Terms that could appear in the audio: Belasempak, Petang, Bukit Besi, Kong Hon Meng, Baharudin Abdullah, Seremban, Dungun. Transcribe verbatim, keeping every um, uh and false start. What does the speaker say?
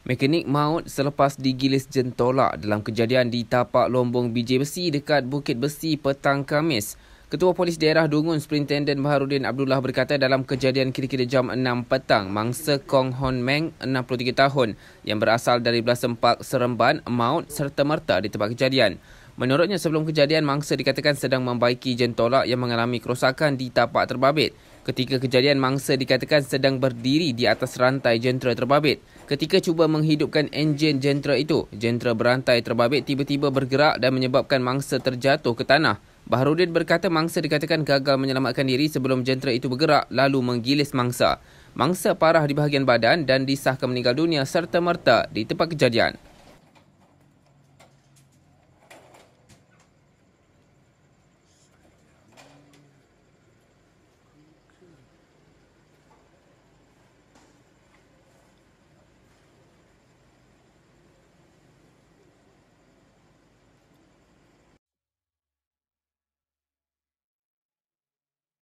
Mekanik maut selepas digilis jentolak dalam kejadian di tapak lombong biji besi dekat Bukit Besi petang Khamis. Ketua Polis Daerah Dungun Superintenden Baharudin Abdullah berkata dalam kejadian kira-kira jam enam petang, mangsa Kong Hon Meng, enam puluh tiga tahun, yang berasal dari Belasempak, Seremban, maut serta merta di tempat kejadian. Menurutnya, sebelum kejadian, mangsa dikatakan sedang membaiki jentolak yang mengalami kerosakan di tapak terbabit. Ketika kejadian, mangsa dikatakan sedang berdiri di atas rantai jentera terbabit. Ketika cuba menghidupkan enjin jentera itu, jentera berantai terbabit tiba-tiba bergerak dan menyebabkan mangsa terjatuh ke tanah. Baharudin berkata mangsa dikatakan gagal menyelamatkan diri sebelum jentera itu bergerak lalu menggilis mangsa. Mangsa parah di bahagian badan dan disahkan meninggal dunia serta merta di tempat kejadian.